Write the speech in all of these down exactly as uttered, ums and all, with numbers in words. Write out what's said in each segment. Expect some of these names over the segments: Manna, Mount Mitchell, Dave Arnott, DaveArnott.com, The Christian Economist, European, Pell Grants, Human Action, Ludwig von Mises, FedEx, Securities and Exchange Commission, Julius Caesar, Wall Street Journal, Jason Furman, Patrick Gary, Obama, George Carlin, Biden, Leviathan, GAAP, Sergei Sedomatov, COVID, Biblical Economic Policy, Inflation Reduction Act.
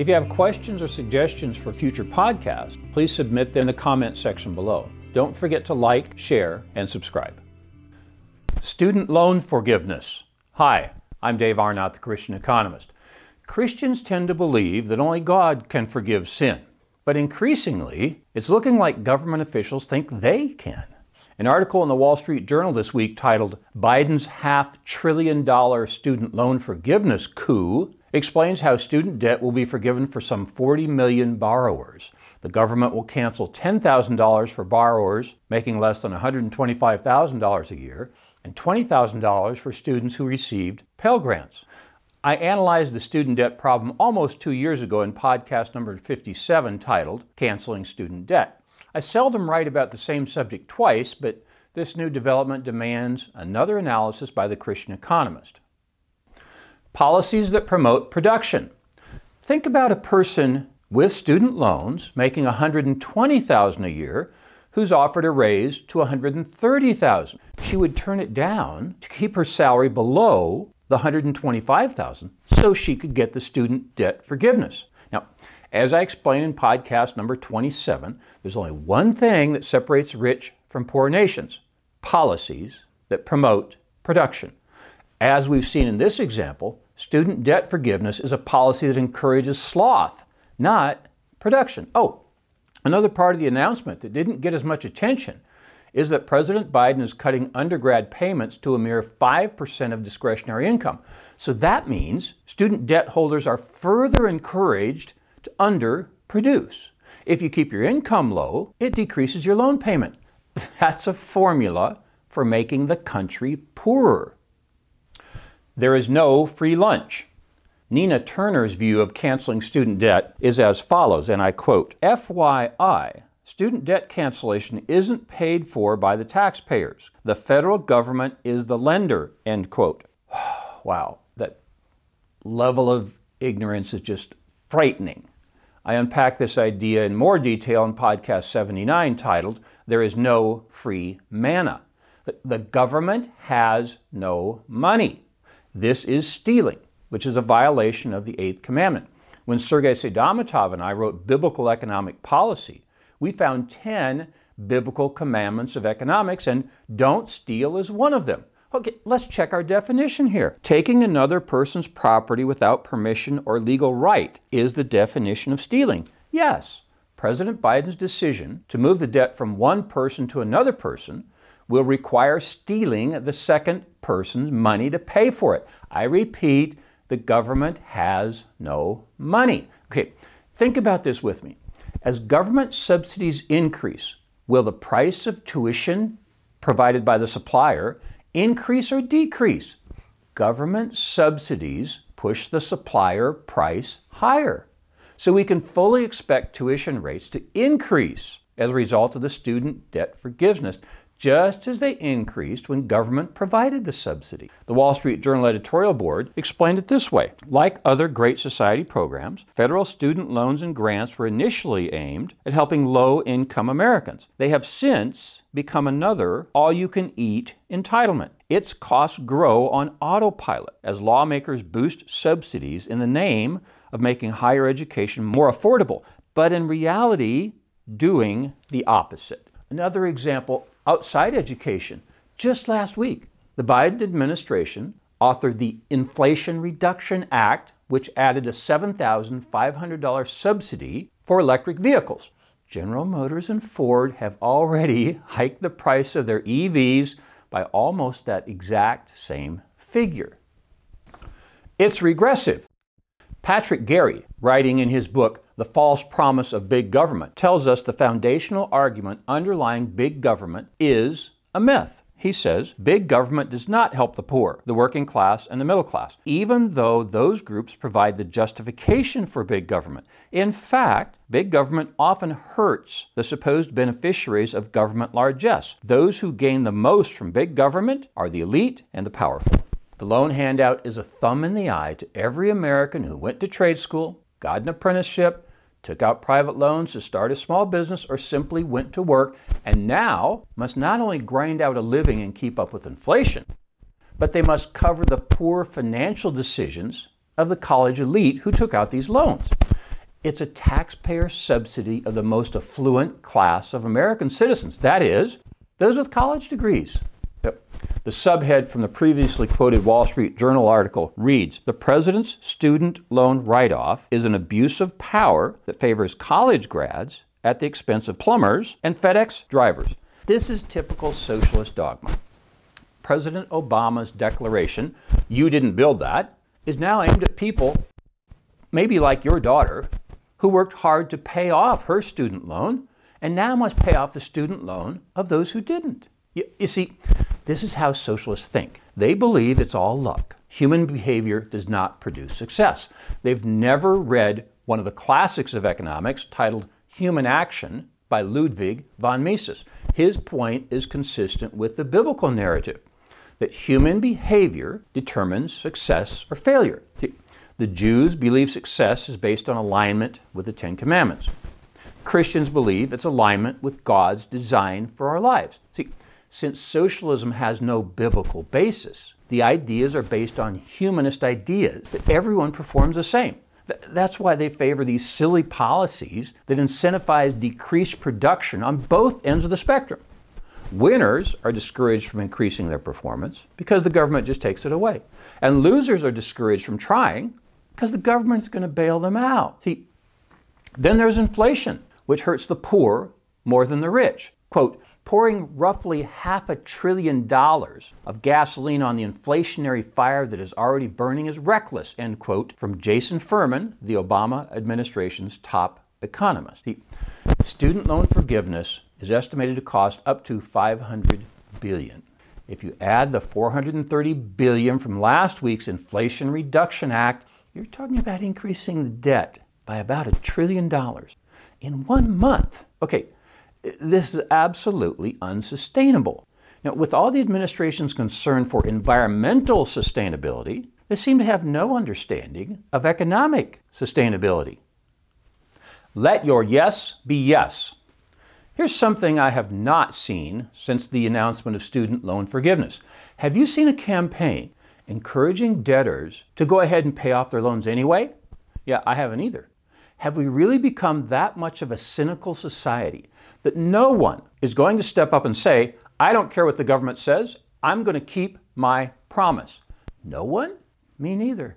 If you have questions or suggestions for future podcasts, please submit them in the comments section below. Don't forget to like, share, and subscribe. Student loan forgiveness. Hi, I'm Dave Arnott, the Christian Economist. Christians tend to believe that only God can forgive sin, but increasingly, it's looking like government officials think they can. An article in the Wall Street Journal this week titled "Biden's Half Trillion Dollar Student Loan Forgiveness Coup" explains how student debt will be forgiven for some forty million borrowers. The government will cancel ten thousand dollars for borrowers making less than one hundred twenty-five thousand dollars a year and twenty thousand dollars for students who received Pell Grants. I analyzed the student debt problem almost two years ago in podcast number fifty-seven titled "Canceling Student Debt." I seldom write about the same subject twice, but this new development demands another analysis by the Christian Economist. Policies that promote production. Think about a person with student loans making one hundred twenty thousand dollars a year who's offered a raise to one hundred thirty thousand dollars. She would turn it down to keep her salary below the one hundred twenty-five thousand dollars so she could get the student debt forgiveness. Now, as I explained in podcast number twenty-seven, there's only one thing that separates rich from poor nations: policies that promote production. As we've seen in this example, student debt forgiveness is a policy that encourages sloth, not production. Oh, another part of the announcement that didn't get as much attention is that President Biden is cutting undergrad payments to a mere five percent of discretionary income. So that means student debt holders are further encouraged to underproduce. If you keep your income low, it decreases your loan payment. That's a formula for making the country poorer. There is no free lunch. Nina Turner's view of canceling student debt is as follows, and I quote, "F Y I, student debt cancellation isn't paid for by the taxpayers. The federal government is the lender," end quote. Wow, that level of ignorance is just frightening. I unpack this idea in more detail in podcast seventy-nine titled "There is no free manna." The government has no money. This is stealing, which is a violation of the Eighth Commandment. When Sergei Sedomatov and I wrote Biblical Economic Policy, we found ten biblical commandments of economics, and don't steal is one of them. Okay, let's check our definition here. Taking another person's property without permission or legal right is the definition of stealing. Yes, President Biden's decision to move the debt from one person to another person will require stealing the second person's money to pay for it. I repeat, the government has no money. Okay, think about this with me. As government subsidies increase, will the price of tuition provided by the supplier increase or decrease? Government subsidies push the supplier price higher. So we can fully expect tuition rates to increase as a result of the student debt forgiveness, just as they increased when government provided the subsidy. The Wall Street Journal editorial board explained it this way. Like other Great Society programs, federal student loans and grants were initially aimed at helping low-income Americans. They have since become another all-you-can-eat entitlement. Its costs grow on autopilot as lawmakers boost subsidies in the name of making higher education more affordable, but in reality, doing the opposite. Another example, outside education. Just last week, the Biden administration authored the Inflation Reduction Act, which added a seven thousand five hundred dollar subsidy for electric vehicles. General Motors and Ford have already hiked the price of their E Vs by almost that exact same figure. It's regressive. Patrick Gary, writing in his book The False Promise of Big Government, tells us the foundational argument underlying big government is a myth. He says, big government does not help the poor, the working class, and the middle class, even though those groups provide the justification for big government. In fact, big government often hurts the supposed beneficiaries of government largesse. Those who gain the most from big government are the elite and the powerful. The loan handout is a thumb in the eye to every American who went to trade school, got an apprenticeship, took out private loans to start a small business, or simply went to work, and now must not only grind out a living and keep up with inflation, but they must cover the poor financial decisions of the college elite who took out these loans. It's a taxpayer subsidy of the most affluent class of American citizens, that is, those with college degrees. Yep. The subhead from the previously quoted Wall Street Journal article reads, "The president's student loan write-off is an abuse of power that favors college grads at the expense of plumbers and FedEx drivers." This is typical socialist dogma. President Obama's declaration, "You didn't build that," is now aimed at people, maybe like your daughter, who worked hard to pay off her student loan and now must pay off the student loan of those who didn't. You, you see, this is how socialists think. They believe it's all luck. Human behavior does not produce success. They've never read one of the classics of economics titled Human Action by Ludwig von Mises. His point is consistent with the biblical narrative that human behavior determines success or failure. The Jews believe success is based on alignment with the Ten Commandments. Christians believe it's alignment with God's design for our lives. See, since socialism has no biblical basis, the ideas are based on humanist ideas that everyone performs the same. Th- that's why they favor these silly policies that incentivize decreased production on both ends of the spectrum. Winners are discouraged from increasing their performance because the government just takes it away. And losers are discouraged from trying because the government's going to bail them out. See, then there's inflation, which hurts the poor more than the rich. Quote, pouring roughly half a trillion dollars of gasoline on the inflationary fire that is already burning is reckless, end quote, from Jason Furman, the Obama administration's top economist. The student loan forgiveness is estimated to cost up to five hundred billion dollars. If you add the four hundred thirty billion dollars from last week's Inflation Reduction Act, you're talking about increasing the debt by about a trillion dollars in one month. Okay, this is absolutely unsustainable. Now, with all the administration's concern for environmental sustainability, they seem to have no understanding of economic sustainability. Let your yes be yes. Here's something I have not seen since the announcement of student loan forgiveness. Have you seen a campaign encouraging debtors to go ahead and pay off their loans anyway? Yeah, I haven't either. Have we really become that much of a cynical society that no one is going to step up and say, I don't care what the government says, I'm going to keep my promise? No one? Me neither.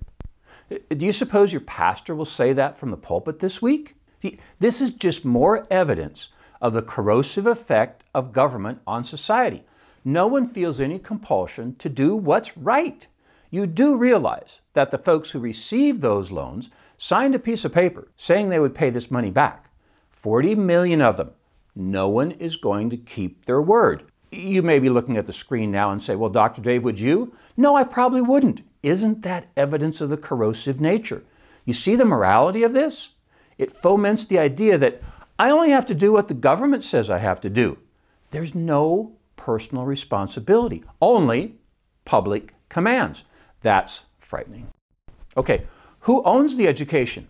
Do you suppose your pastor will say that from the pulpit this week? See, this is just more evidence of the corrosive effect of government on society. No one feels any compulsion to do what's right. You do realize that the folks who received those loans signed a piece of paper saying they would pay this money back. forty million of them. No one is going to keep their word. You may be looking at the screen now and say, well, Doctor Dave, would you? No, I probably wouldn't. Isn't that evidence of the corrosive nature? You see the morality of this? It foments the idea that I only have to do what the government says I have to do. There's no personal responsibility, only public commands. That's frightening. Okay, who owns the education?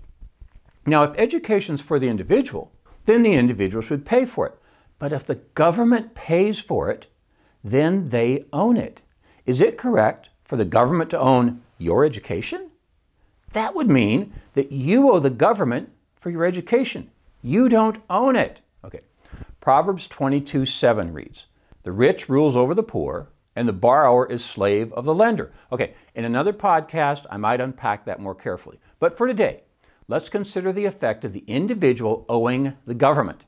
Now, if education's for the individual, then the individual should pay for it. But if the government pays for it, then they own it. Is it correct for the government to own your education? That would mean that you owe the government for your education. You don't own it. Okay. Proverbs twenty-two seven reads, the rich rules over the poor, and the borrower is slave of the lender. Okay, in another podcast, I might unpack that more carefully. But for today, let's consider the effect of the individual owing the government.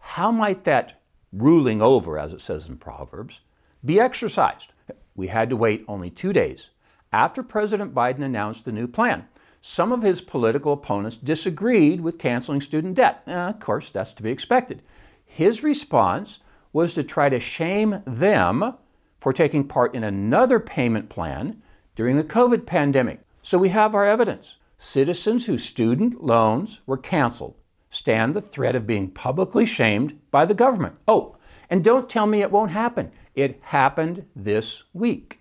How might that ruling over, as it says in Proverbs, be exercised? We had to wait only two days after President Biden announced the new plan. Some of his political opponents disagreed with canceling student debt. Eh, of course, that's to be expected. His response was to try to shame them for taking part in another payment plan during the COVID pandemic. So we have our evidence. Citizens whose student loans were canceled stand the threat of being publicly shamed by the government. Oh, and don't tell me it won't happen. It happened this week.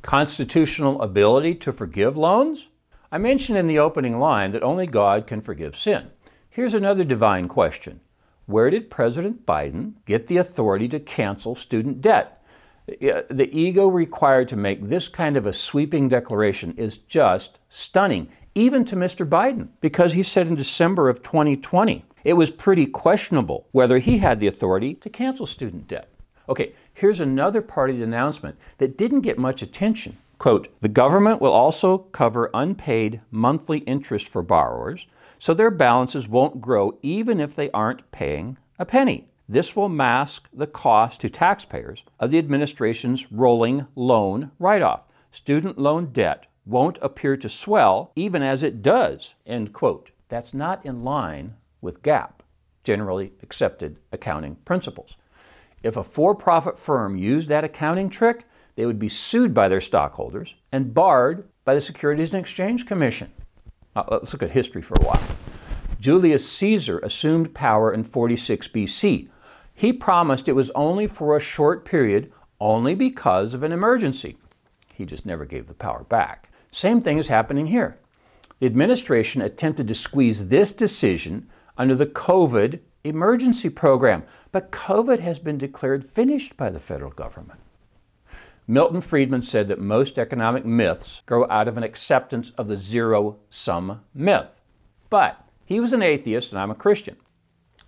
Constitutional ability to forgive loans? I mentioned in the opening line that only God can forgive sin. Here's another divine question. Where did President Biden get the authority to cancel student debt? The ego required to make this kind of a sweeping declaration is just stunning. even to Mister Biden, because he said in December of twenty twenty, it was pretty questionable whether he had the authority to cancel student debt. Okay, here's another part of the announcement that didn't get much attention. Quote, the government will also cover unpaid monthly interest for borrowers, so their balances won't grow even if they aren't paying a penny. This will mask the cost to taxpayers of the administration's rolling loan write-off. Student loan debt won't appear to swell even as it does, end quote. That's not in line with GAAP, generally accepted accounting principles. If a for-profit firm used that accounting trick, they would be sued by their stockholders and barred by the Securities and Exchange Commission. Uh, let's look at history for a while. Julius Caesar assumed power in forty-six B C. He promised it was only for a short period, only because of an emergency. He just never gave the power back. Same thing is happening here. The administration attempted to squeeze this decision under the COVID emergency program, but COVID has been declared finished by the federal government. Milton Friedman said that most economic myths grow out of an acceptance of the zero-sum myth. But he was an atheist and I'm a Christian.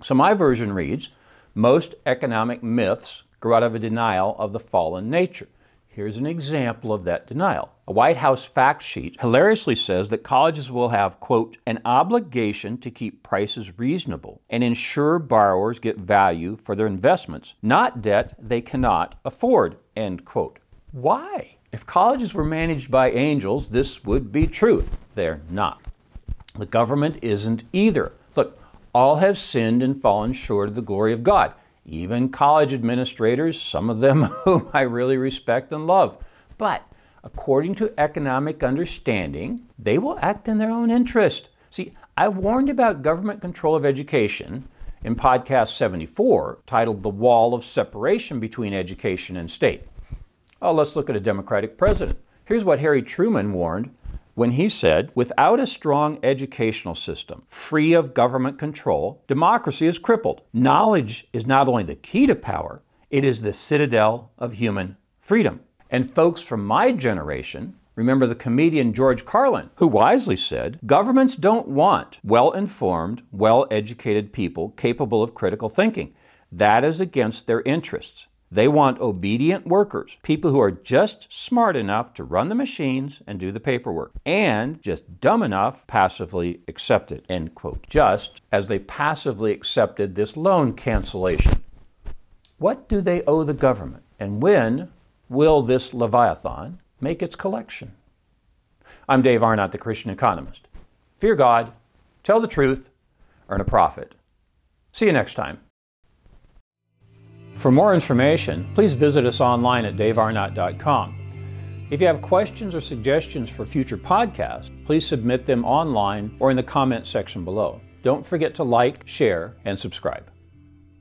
So my version reads, most economic myths grow out of a denial of the fallen nature. Here's an example of that denial. A White House fact sheet hilariously says that colleges will have, quote, an obligation to keep prices reasonable and ensure borrowers get value for their investments, not debt they cannot afford, end quote. Why? If colleges were managed by angels, this would be true. They're not. The government isn't either. Look, all have sinned and fallen short of the glory of God. Even college administrators, some of them whom I really respect and love. But according to economic understanding, they will act in their own interest. See, I warned about government control of education in podcast seventy-four, titled The Wall of Separation Between Education and State. Oh, let's look at a Democratic president. Here's what Harry Truman warned when he said, without a strong educational system, free of government control, democracy is crippled. Knowledge is not only the key to power, it is the citadel of human freedom. And folks from my generation, remember the comedian George Carlin, who wisely said, governments don't want well-informed, well-educated people capable of critical thinking. That is against their interests. They want obedient workers, people who are just smart enough to run the machines and do the paperwork, and just dumb enough passively accept it, end quote, just as they passively accepted this loan cancellation. What do they owe the government, and when will this Leviathan make its collection? I'm Dave Arnott, the Christian Economist. Fear God, tell the truth, earn a profit. See you next time. For more information, please visit us online at Dave Arnott dot com. If you have questions or suggestions for future podcasts, please submit them online or in the comment section below. Don't forget to like, share, and subscribe.